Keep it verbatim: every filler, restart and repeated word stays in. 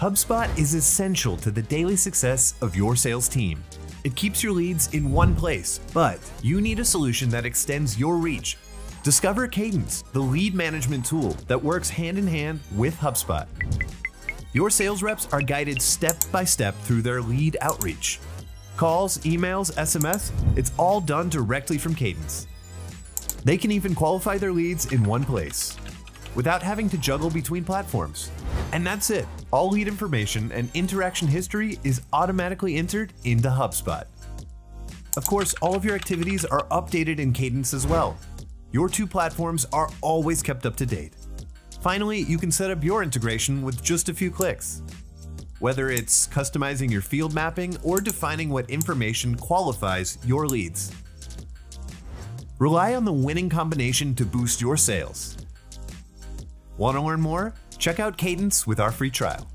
HubSpot is essential to the daily success of your sales team. It keeps your leads in one place, but you need a solution that extends your reach. Discover Cadence, the lead management tool that works hand-in-hand with HubSpot. Your sales reps are guided step-by-step through their lead outreach. Calls, emails, S M S, it's all done directly from Cadence. They can even qualify their leads in one place, without having to juggle between platforms. And that's it. All lead information and interaction history is automatically entered into HubSpot. Of course, all of your activities are updated in Cadence as well. Your two platforms are always kept up to date. Finally, you can set up your integration with just a few clicks. Whether it's customizing your field mapping or defining what information qualifies your leads. Rely on the winning combination to boost your sales. Want to learn more? Check out Cadence with our free trial.